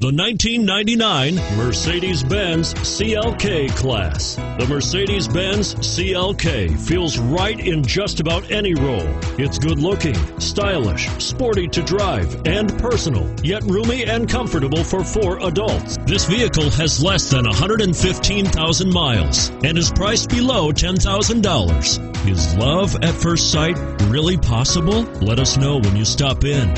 The 1999 Mercedes-Benz CLK-Class. The Mercedes-Benz CLK feels right in just about any role. It's good-looking, stylish, sporty to drive, and personal, yet roomy and comfortable for four adults. This vehicle has less than 115,000 miles and is priced below $10,000. Is love at first sight really possible? Let us know when you stop in.